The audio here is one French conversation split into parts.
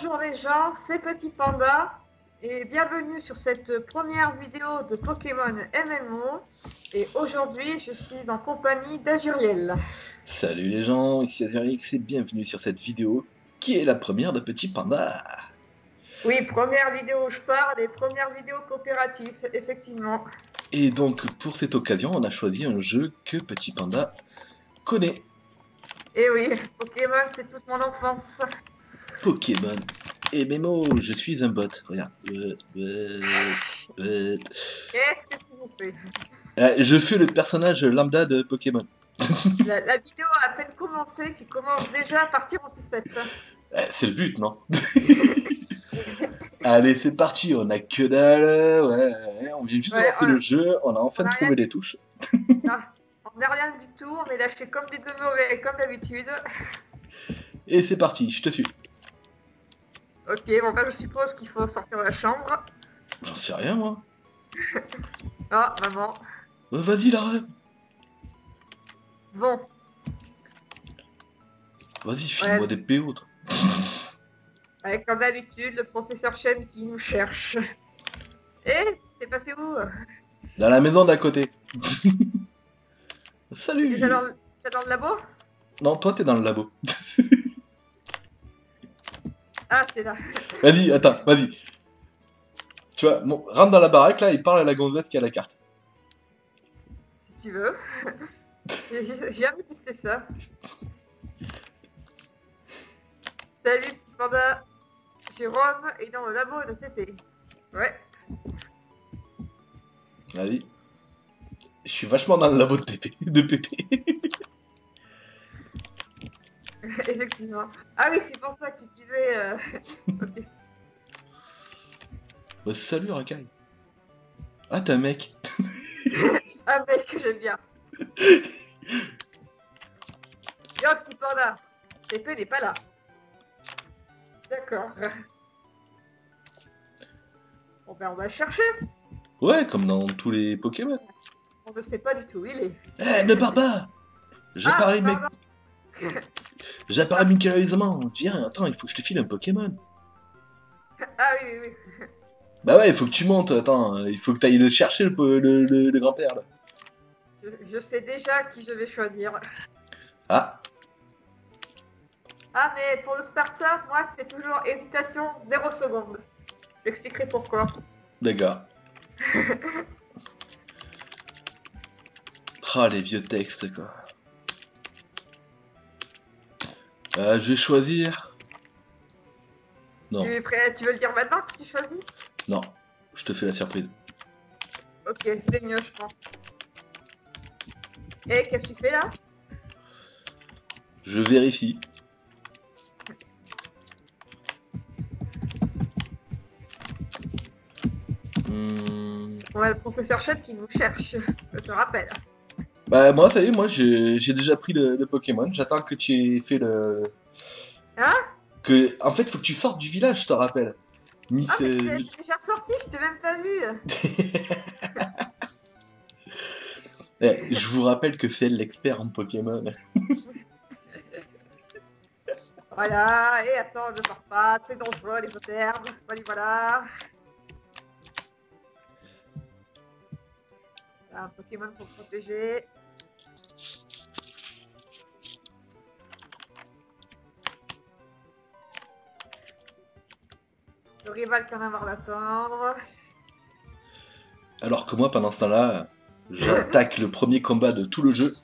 Bonjour les gens, c'est Petit Panda et bienvenue sur cette première vidéo de Pokémon MMO. Et aujourd'hui je suis en compagnie d'Azuriel. Salut les gens, ici Azuriex et bienvenue sur cette vidéo qui est la première de Petit Panda. Oui, première vidéo où je parle et première vidéo coopérative, effectivement. Et donc pour cette occasion on a choisi un jeu que Petit Panda connaît. Eh oui, Pokémon c'est toute mon enfance. Pokémon MMO, je suis un bot, regarde. Qu'est-ce que vous faites ? Je fais le personnage lambda de Pokémon. La vidéo a à peine commencé, qui commence déjà à partir en sucette. C'est le but, non? Allez, c'est parti, on a que dalle, ouais, on vient juste de lancer le jeu, on a enfin trouvé les touches. Non, on n'a rien du tout, on est lâché comme des deux mauvais, comme d'habitude. Et c'est parti, je te suis. Ok, bon ben je suppose qu'il faut sortir de la chambre. J'en sais rien moi. Ah, oh, maman. Vas-y, la reine. Bon. Vas-y, file-moi des PO, toi. Ouais, comme d'habitude, le professeur Chen qui nous cherche. Eh, t'es passé où? Dans la maison d'à côté. Salut. T'es dans le labo? Non, toi t'es dans le labo. Ah, c'est là. Vas-y, attends, vas-y. Tu vois, bon, rentre dans la baraque, là, et parle à la gonzesse qui a la carte. Si tu veux. J'ai jamais testé ça. Salut, petit panda. Jérôme est dans le labo de CP. Ouais. Vas-y. Je suis vachement dans le labo de TP, de PP. Effectivement. Ah oui, c'est pour ça que tu disais... Ok. Bah, salut Rakai. Ah, t'es un mec. Un mec, j'aime bien. Yo, petit panda. L'épée n'est pas là. D'accord. Bon ben, on va le chercher. Ouais, comme dans tous les Pokémon. On ne sait pas du tout où il est. Eh, ne pars pas. J'apparais, mec. J'apparais miraculeusement. Viens, attends, il faut que je te file un Pokémon. Ah oui. Bah ouais, il faut que tu montes, attends, il faut que t'ailles le chercher, le grand-père, là. Je sais déjà qui je vais choisir. Ah. Ah, mais pour le starter, moi, c'est toujours hésitation 0 secondes. J'expliquerai pourquoi. D'accord. Ah, les vieux textes, quoi. Je vais choisir... Non. Tu es prêt? Tu veux le dire maintenant que tu choisis? Non, je te fais la surprise. Ok, c'est mieux, je pense. Et qu'est-ce que tu fais là? Je vérifie. On a le professeur Chat qui nous cherche, je te rappelle. Bah moi ça y est, moi j'ai déjà pris le Pokémon, j'attends que tu aies fait le... Hein? Que... En fait faut que tu sortes du village, je te rappelle. Miss, ah mais j'ai déjà sorti, je t'ai même pas vu. Eh, je vous rappelle que c'est l'expert en Pokémon. Voilà, et attends, je sors pas, c'est dangereux les potermes, voilà. Un Pokémon pour protéger. Le rival qui en a marre d'attendre. Alors que moi, pendant ce temps-là, j'attaque le premier combat de tout le jeu.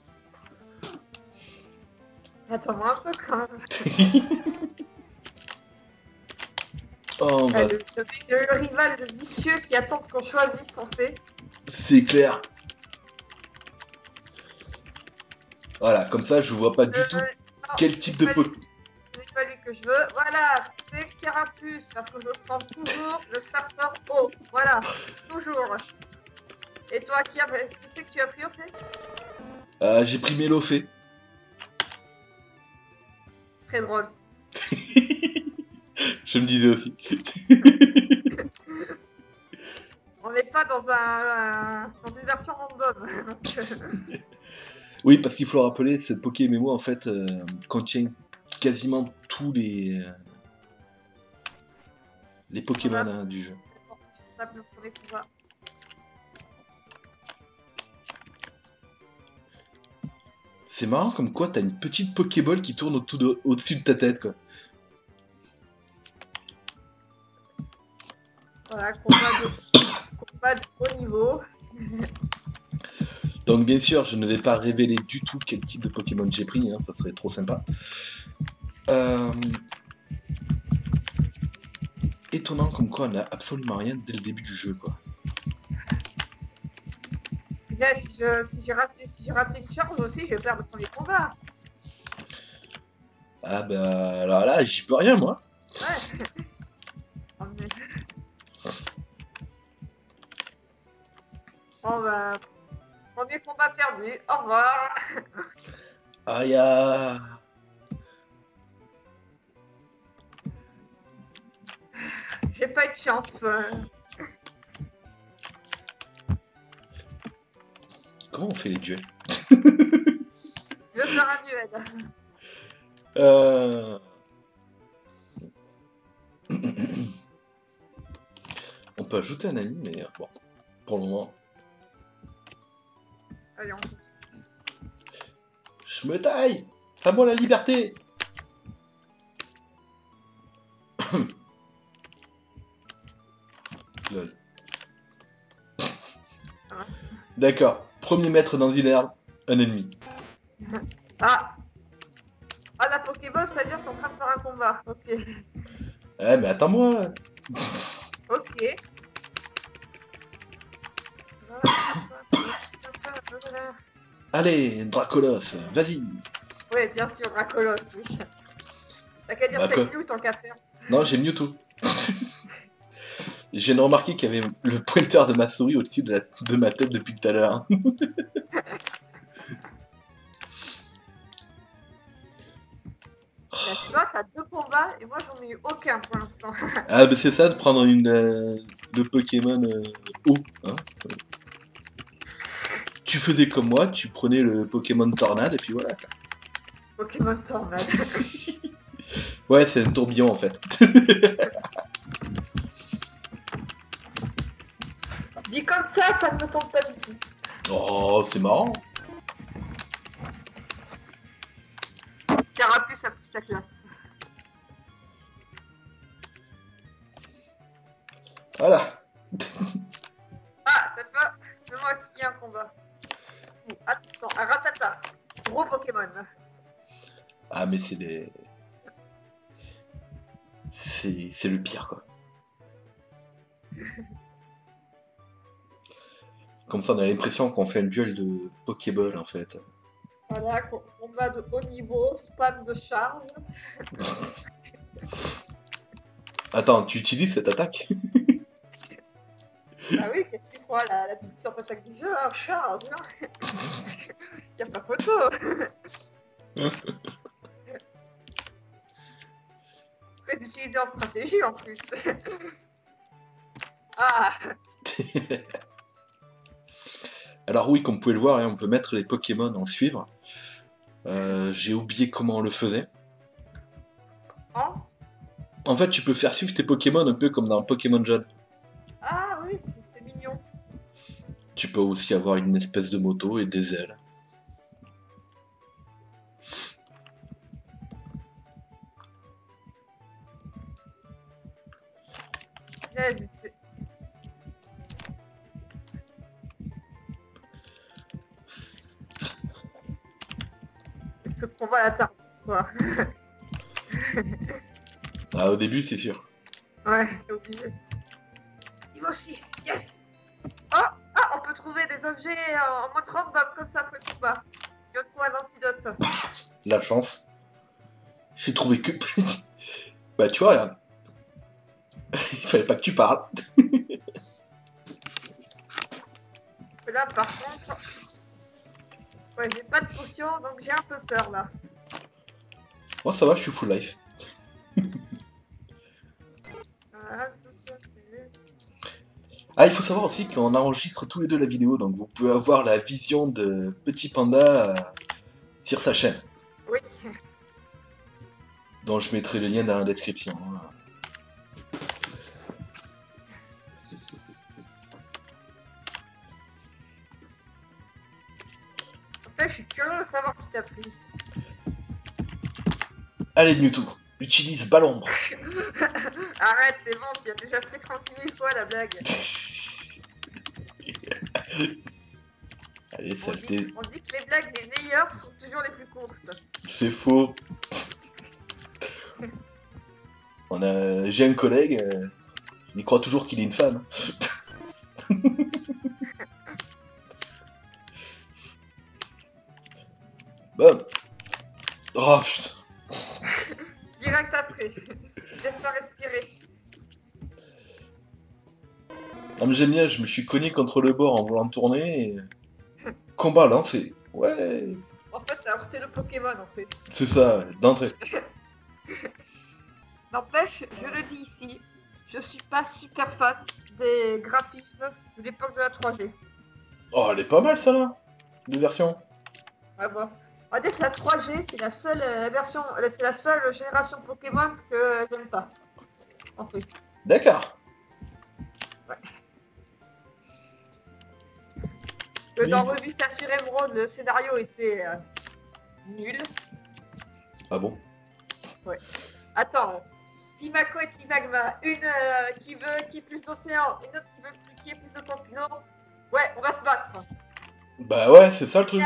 Attends-moi un peu quand même. Oh, bah... le rival vicieux qui attend qu'on choisisse qu'on fait. C'est clair. Voilà, comme ça, je vois pas du tout non, quel type de Pokémon. C'est pas lui que je veux. Voilà, c'est Carapuce, parce que je prends toujours le starter haut. Voilà, toujours. Et toi, qui c'est que tu as pris au fait? J'ai pris Mélofée. Très drôle. Je me disais aussi. On n'est pas dans dans une version random. Donc... Oui, parce qu'il faut le rappeler, cette PokéMMO en fait contient quasiment tous les les Pokémon hein, du jeu. C'est marrant comme quoi t'as une petite Pokéball qui tourne au-dessus de ta tête quoi. Voilà, combat de haut niveau. Donc bien sûr, je ne vais pas révéler du tout quel type de Pokémon j'ai pris, hein, ça serait trop sympa. Étonnant comme quoi on n'a absolument rien dès le début du jeu quoi. Là, si je rate les charges aussi, je vais perdre le premier combat. Ah bah alors là, j'y peux rien moi. Ouais. Oh, mais... bon bah, premier combat perdu, au revoir. Aïe. J'ai pas eu de chance. Comment on fait les duels? Je vais faire un duel. On peut ajouter un ami, mais bon, pour le moment. Allez, on... Je me taille! À moi la liberté! Lol. Ah. D'accord. Premier mètre dans une herbe, un ennemi. Ah! Ah, la Pokéball, c'est-à-dire qu'on va faire un combat. Ok. Eh, mais attends-moi! Ok. Allez, Dracolos, vas-y. Ouais, bien sûr, Dracolos, oui. T'as qu'à dire c'est Mew tant qu'à faire. Non, j'ai Mewtwo. J'ai remarqué qu'il y avait le pointeur de ma souris au-dessus de ma tête depuis tout à l'heure. Tu vois, t'as deux combats et moi j'en ai eu aucun pour l'instant. Ah bah c'est ça de prendre une le Pokémon eau. Hein, tu faisais comme moi, tu prenais le Pokémon Tornade et puis voilà. Pokémon Tornade. Ouais, c'est un tourbillon en fait. Dit comme ça, ça ne me tombe pas du tout. Oh, c'est marrant. Carapuce a plus sa classe. Voilà. Ah, cette fois, c'est moi qui ai un combat. Attention, un ratata. Gros Pokémon. Ah, mais c'est des... C'est le pire, quoi. Comme ça, on a l'impression qu'on fait un duel de Pokéball, en fait. Voilà, combat de haut niveau, spam de charge. Attends, tu utilises cette attaque? Ah oui, qu'est-ce qu'il faut, la petite attaque du jeu, charge, hein. Y'a pas photo. Très utilisé en stratégie, en plus. Ah. Alors oui, comme vous pouvez le voir, on peut mettre les Pokémon en suivre. J'ai oublié comment on le faisait. Hein? En fait, tu peux faire suivre tes Pokémon un peu comme dans Pokémon Jaune. Ah oui, c'est mignon. Tu peux aussi avoir une espèce de moto et des ailes. Yes. Combat à la tarte, quoi. Ah, au début, c'est sûr. Ouais, c'est obligé. Niveau 6, yes. Oh, ah, on peut trouver des objets en mode random comme ça après le combat. Je trouve un antidote. La chance. J'ai trouvé que... Bah, tu vois, regarde. Il fallait pas que tu parles. Là, par contre... Ouais, j'ai pas de potion, donc j'ai un peu peur, là. Moi, oh, ça va, je suis full life. Ah, il faut savoir aussi qu'on enregistre tous les deux la vidéo, donc vous pouvez avoir la vision de Petit Panda sur sa chaîne. Oui. Donc je mettrai le lien dans la description. t'a plu. Allez, Mewtwo, utilise Balombre. Arrête, c'est bon, tu as déjà fait 30 000 fois la blague. Allez, saleté. On dit que les blagues les meilleures sont toujours les plus courtes. C'est faux. J'ai un collègue, il croit toujours qu'il est une femme. Bon. Oh putain. Direct après. Laisse-moi respirer. Ah mais j'aime bien, je me suis cogné contre le bord en voulant tourner et... Combat lancé. Ouais. En fait, t'as heurté le Pokémon en fait. C'est ça, d'entrée. N'empêche, je le dis ici, je suis pas super fan des graphismes de l'époque de la 3G. Oh, elle est pas mal, ça, là, de version. Ouais, bon. On va dire que la 3G, c'est la seule version, c'est la seule génération Pokémon que j'aime pas. En fait. D'accord. Ouais. Que dans Revue Saphir Émeraude, le scénario était nul. Ah bon? Ouais. Attends. Timaco et Timagma, une qui veut qui est plus d'océan, une autre qui veut qui est plus de continent. Ouais, on va se battre. Bah ouais, c'est ça le truc.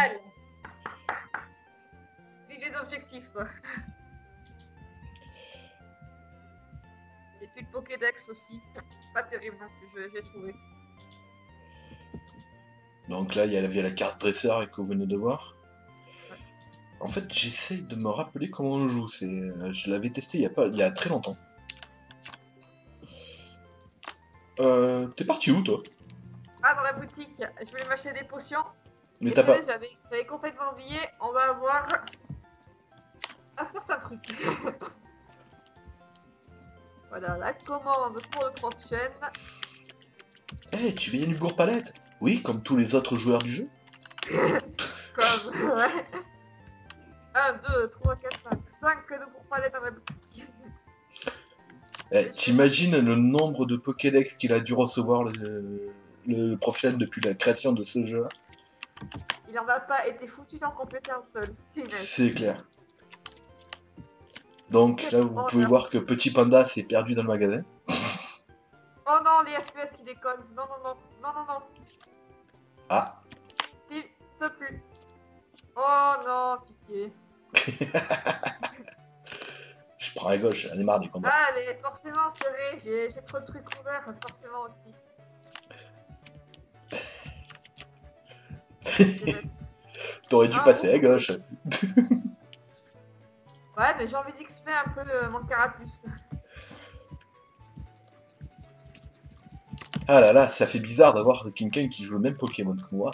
Vivez d'objectifs quoi. Et puis le Pokédex aussi. Pas terrible que j'ai trouvé. Donc là, il y a la carte dresseur que vous venez de voir. En fait, j'essaie de me rappeler comment on joue. Je l'avais testé il y a très longtemps. T'es parti où, toi? Ah, dans la boutique. Je voulais m'acheter des potions. Mais t'as pas... J'avais complètement oublié. On va avoir... un certain truc. Voilà, la commande pour le prochain. Eh, hey, tu viens du Bourg-Palette? Oui, comme tous les autres joueurs du jeu. Comme, ouais. 1, 2, 3, 4, 5, 5 de Bourg-Palette dans la boutique. Eh, t'imagines le nombre de Pokédex qu'il a dû recevoir le prof Chen depuis la création de ce jeu-là? Il n'en a pas été foutu d'en compléter un seul. C'est clair. Donc là, vous pouvez voir que Petit Panda s'est perdu dans le magasin. Oh non, les FPS qui déconnent. Non, non, non, non, non, non. Ah. S'il te plaît. Oh non, pitié. Je prends à gauche, j'en ai marre des combats. Allez, forcément, c'est vrai, j'ai trop de trucs ouverts, forcément aussi. T'aurais dû passer à gauche. Ouais, mais j'ai envie d'XP un peu de mon carapuce. Ah là là, ça fait bizarre d'avoir quelqu'un qui joue le même Pokémon que moi.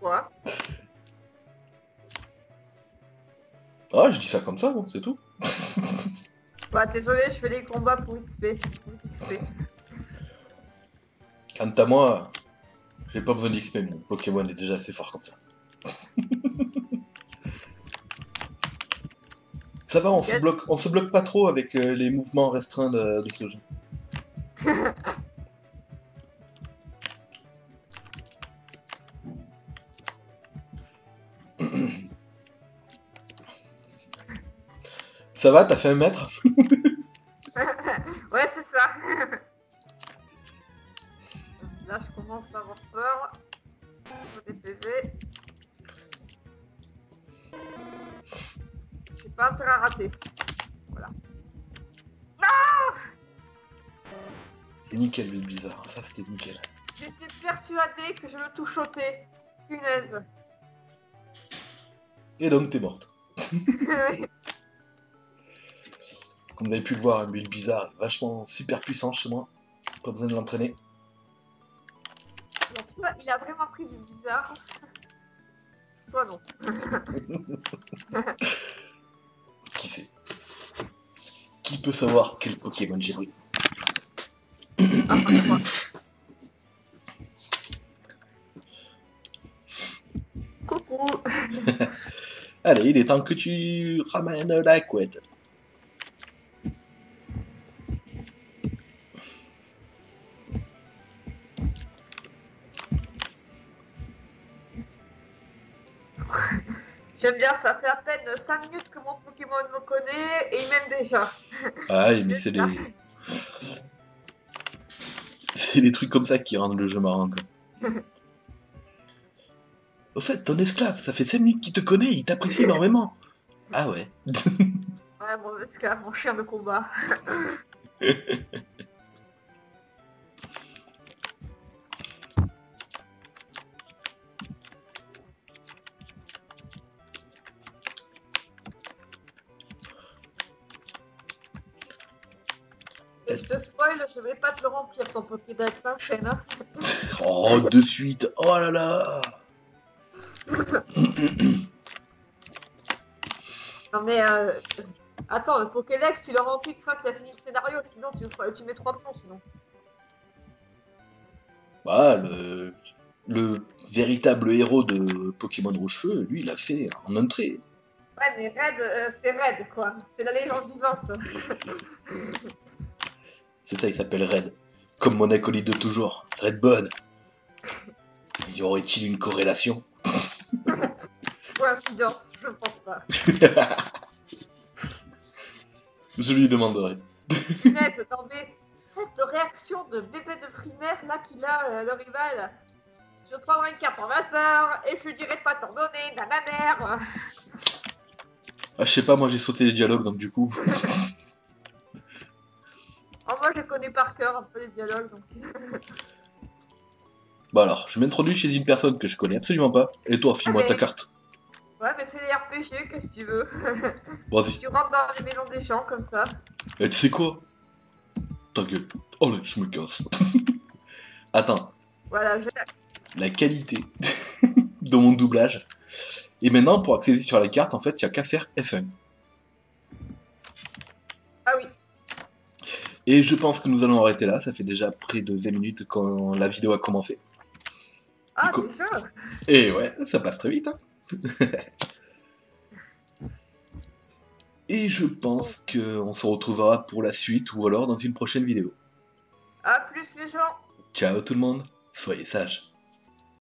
Quoi? Ah, je dis ça comme ça, bon, c'est tout. Bah, désolé, je fais les combats pour XP. Quant à moi, j'ai pas besoin d'XP, mon Pokémon est déjà assez fort comme ça. Ça va, on se bloque pas trop avec les mouvements restreints de ce jeu. Ça va, t'as fait un mètre? Ouais, c'est ça. Là, je commence à avoir peur. Des PV. J'ai pas intérêt à rater. Voilà. Non! Nickel, le bizarre. Ça, c'était nickel. J'étais persuadée que je le touchotais. Punaise. Et donc, t'es morte. Comme vous avez pu le voir, un build bizarre, vachement super puissant chez moi. Pas besoin de l'entraîner. Soit il a vraiment pris du bizarre, soit non. Qui sait? Qui peut savoir quel Pokémon j'ai pris? Ah, coucou. Allez, il est temps que tu ramènes la couette. J'aime bien, ça fait à peine 5 minutes que mon Pokémon me connaît et il m'aime déjà. Ah mais c'est les... C'est les trucs comme ça qui rendent le jeu marrant, quoi. Au fait, ton esclave, ça fait 5 minutes qu'il te connaît, il t'apprécie énormément. Ah ouais. Ouais, mon esclave, mon chien de combat. Et je te spoil, je vais pas te le remplir ton Pokédex, hein, chaîne. Oh, de suite, oh là là. Non mais attends, le Pokédex, tu le remplis une fois que t'as fini le scénario, sinon tu mets 3 plombs, sinon. Bah, le véritable héros de Pokémon Rouge Feu, lui, il a fait en entrée. Ouais, mais Red, c'est Red, quoi. C'est la légende vivante. C'est ça, il s'appelle Red. Comme mon acolyte de toujours, Redbone. Y aurait-il une corrélation? Coïncidence, je pense pas. Je lui demanderai. Net, non mais, cette réaction de bébé de primaire là qu'il a, le rival. Je prendrai une carte en vapeur et je dirai de pas t'en donner, à ma mère. Ah, je sais pas, moi j'ai sauté les dialogues donc du coup. Oh, moi je connais par cœur un peu les dialogues donc. Bah alors, je m'introduis chez une personne que je connais absolument pas, et toi, file-moi ta carte. Ouais, mais c'est les RPG, qu'est-ce que tu veux. Vas-y. Tu rentres dans les maisons des gens, comme ça. Et tu sais quoi? Ta gueule. Oh là, je me casse. Attends. Voilà, la qualité de mon doublage. Et maintenant, pour accéder sur la carte, en fait, il n'y a qu'à faire F1. Ah oui. Et je pense que nous allons arrêter là, ça fait déjà près de 20 minutes quand la vidéo a commencé. Ah, c'est ça. Et ouais, ça passe très vite, hein. Et je pense qu'on se retrouvera pour la suite ou alors dans une prochaine vidéo. A plus les gens. Ciao tout le monde, soyez sages.